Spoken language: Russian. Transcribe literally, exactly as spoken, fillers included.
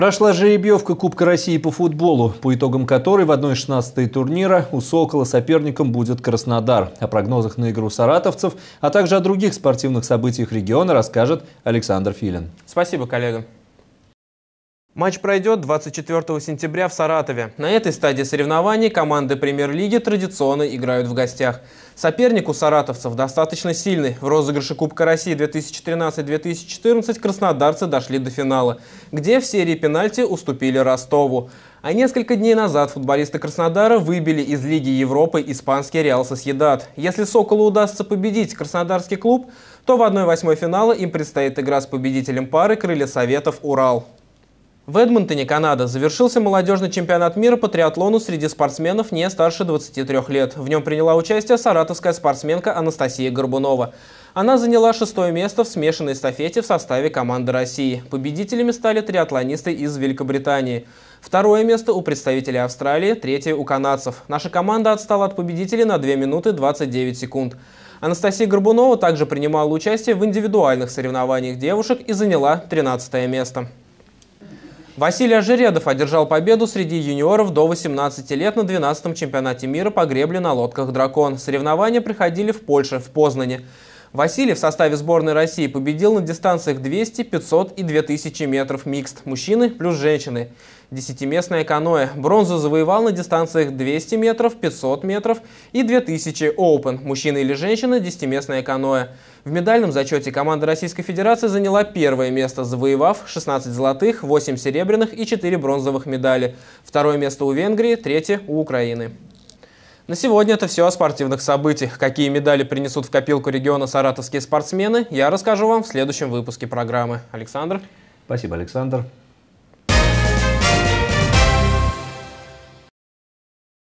Прошла жеребьевка Кубка России по футболу, по итогам которой в одной шестнадцатой турнира у «Сокола» соперником будет Краснодар. О прогнозах на игру саратовцев, а также о других спортивных событиях региона расскажет Александр Филин. Спасибо, коллега. Матч пройдет двадцать четвёртого сентября в Саратове. На этой стадии соревнований команды премьер-лиги традиционно играют в гостях. Соперник у саратовцев достаточно сильный. В розыгрыше Кубка России две тысячи тринадцать — две тысячи четырнадцать краснодарцы дошли до финала, где в серии пенальти уступили Ростову. А несколько дней назад футболисты Краснодара выбили из Лиги Европы испанский Реал Сосьедад. Если «Соколу» удастся победить краснодарский клуб, то в одной восьмой финала им предстоит игра с победителем пары «Крылья Советов» «Урал». В Эдмонтоне, Канада, завершился молодежный чемпионат мира по триатлону среди спортсменов не старше двадцати трёх лет. В нем приняла участие саратовская спортсменка Анастасия Горбунова. Она заняла шестое место в смешанной эстафете в составе команды России. Победителями стали триатлонисты из Великобритании. Второе место у представителей Австралии, третье у канадцев. Наша команда отстала от победителей на две минуты двадцать девять секунд. Анастасия Горбунова также принимала участие в индивидуальных соревнованиях девушек и заняла тринадцатое место. Василий Ажиредов одержал победу среди юниоров до восемнадцати лет на двенадцатом чемпионате мира по гребле на лодках «Дракон». Соревнования проходили в Польше, в Познани. Василий в составе сборной России победил на дистанциях двести, пятьсот и две тысячи метров микст мужчины плюс женщины. Десятиместное каноэ. Бронзу завоевал на дистанциях двести метров, пятьсот метров и две тысячи оупен. Мужчина или женщина, десятиместное каноэ. В медальном зачете команда Российской Федерации заняла первое место, завоевав шестнадцать золотых, восемь серебряных и четыре бронзовых медали. Второе место у Венгрии, третье у Украины. На сегодня это все о спортивных событиях. Какие медали принесут в копилку региона саратовские спортсмены, я расскажу вам в следующем выпуске программы. Александр. Спасибо, Александр.